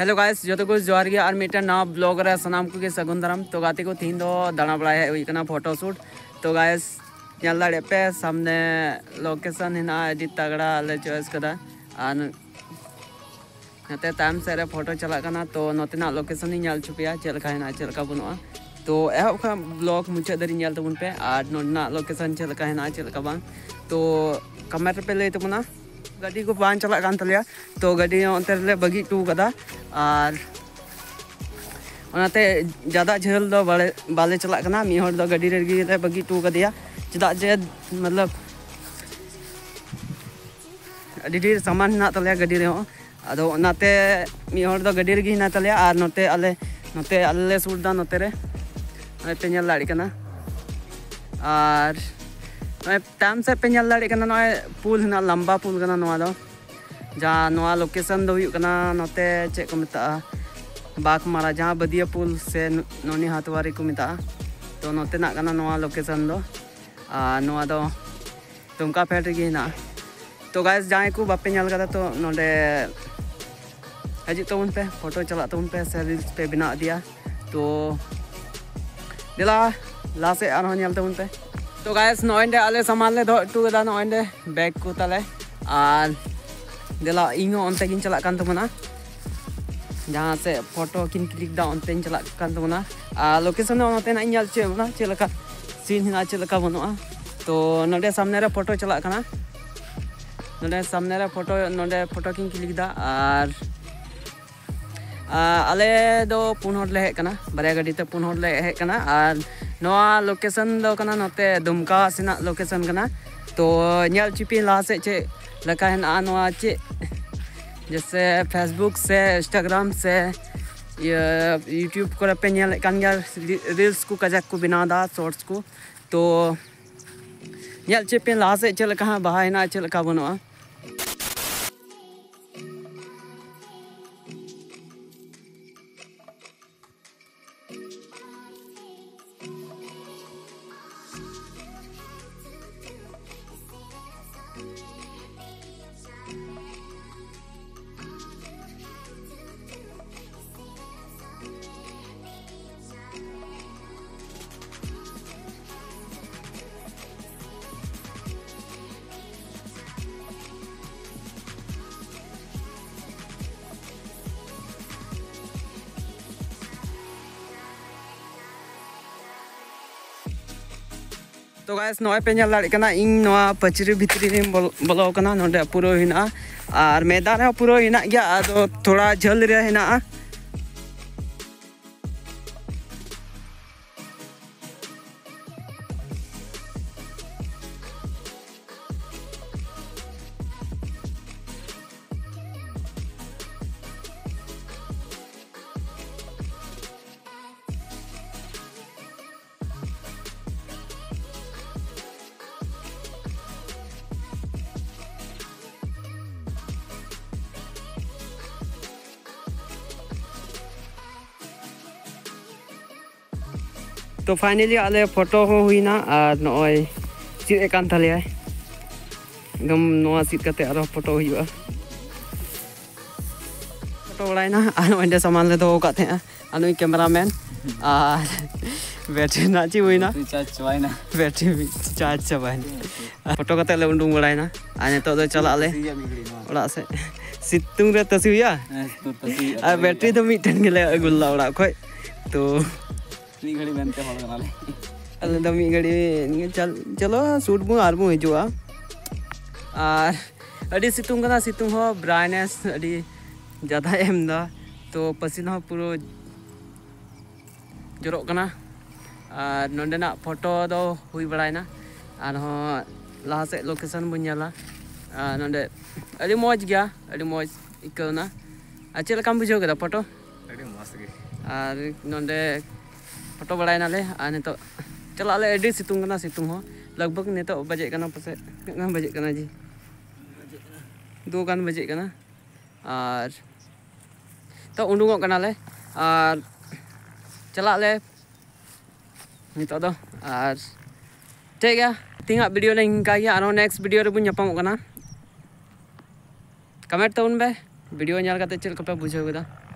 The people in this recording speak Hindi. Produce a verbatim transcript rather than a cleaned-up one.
हेलो गाइस जो तो कुछ जोहार गया और मेरा नाम ब्लॉगर है सनाम को के सगुंदरम तो गाते को थीं दो दाना पड़ाया इकना फोटोशूट तो गाइस यहाँ डेपे सामने लोकेशन है ना अजी तगड़ा ले चॉइस कदा नाते ताम से फोटो चलाना तो नोतना लोकेशन ही चल चुपया चलका है चलका बनवा तो एहब खा ब्लॉग मुचाद दारी तबन पे और नोतना लोकेशन चलका है चलका बांग तो कमेंट पे लय तबना गाड़ी को बांग चला कान तलिया तो गाड़ी अंतरले बगी टू कदा और ज़्यादा झेल दो बाले बाले चलाना मी होड़ दो गाड़ी रेगी ले बगी टू कदिया चदा जे मतलब अडीडीर सामान ना तले गाड़ी रे हो अदो नाते मी होड़ दो गाड़ी रेगी ना तले और नोते अले नोते अले सूटदा नोते रे नोते नेल लाड़ी कना और टाइम से पे नेल लाड़ी कना नय पुल ना लंबा पुल कना नवा दो जहाँ नवा लोकेशन दो हुई कना नोते चे को मिता बाग मारा जहाँ बदिया पुल से नोनी हाथवारी को मिता तो नोते ना कना नवा लोकेशन दो आ नवा दो दुमका फेट रही है ना तो गाइस जहाँ को बापे नल करा तो नोडे हजी तो उन पे फोटो चला तो उन पे से रील्स पे बना दिया तो दिला लासे आरोहन नल तो उन पे तो गाइस नोएंडे आले सामान ले दो टू गदा नोएंडे बैग को तले आल दिला इंगो उन पे किन चला कान तो मना जहाँ से फोटो किन क्लिक दा उन पे इन चला कान तो मना आ लोकेशन उन पे ना इन नल चे मना चला का सीन है चलका बनवा तो नोडे सामने रे फोटो चला करना नोडे सामने रे फोटो नोडे फोटो किन क्लिक दा और आले दो पुन होड़ ले हेक करना बारे गाड़ी ते पुन होड़ ले हेक करना और नोआ लोकेशन दो करना नोते दुमका सेना लोकेशन करना तो नेल चिपी ला से चे लका है ना नोआ चे जैसे फेसबुक से इंस्टाग्राम से ये यूट्यूब को पे नेल कान यार रील्स को कजक को बना दा शॉर्ट्स को तो नेल चेपे ला से चल कहा बहाय ना चल का बनवा तो गाइस नोए पे नल लड़कना इन नोआ पचरी भीतरी रे बोलो कना नोडे पुरो हिना और मैदान है पुरो हिना गया तो थोड़ा झल रे हिना तो फाइनली आले फोटो हो हुई ना और नॉय सीट एकान थाले एकदम नोआ सीट कते आरो फोटो हुआ फोटो बड़ा ना आनो इंडे सामान ले दो काते आनो कैमरामैन और बैटरी नाची हुई ना चार्ज चवाई ना बैटरी चार्ज चवाई फोटो कते ले उंडुंग बड़ा ना आने तो तो चला ले ओड़ा से सितुंग रे तसी हुआ आ बैटरी तो मिटन गेले गुल्ला ओड़ा खय तो नी घड़ी बनते होल गनाले अल दमी घड़ी चल चलो शूट मु आर मु हिजुआ आ अडी सितुंग कना सितुंग हो ब्राइटनेस अडी ज्यादा एम दा तो पसीना पुरो जरो कना आ नोंडेना फोटो दो हुई बड़ायना आर हो लाहा से लोकेशन बुनयाला आ नोंडे अडी मौज गया अडी मौज इकोना अच्छे लकाम बुझो गदा फोटो अडी मस्त गे आर नोंडे फोटो बड़ा नाले और नित चल अडी सितुंग सितुंग लगभग नित बजे पासे बजे जी दो गान बजे और तो उडूंग ले और चलाले नित और ठीक है तीन वीडियो ने इंका और नेक्स्ट वीडियो रे बुन कमेंट तबन पे वीडियो चलते चलका पे बुझे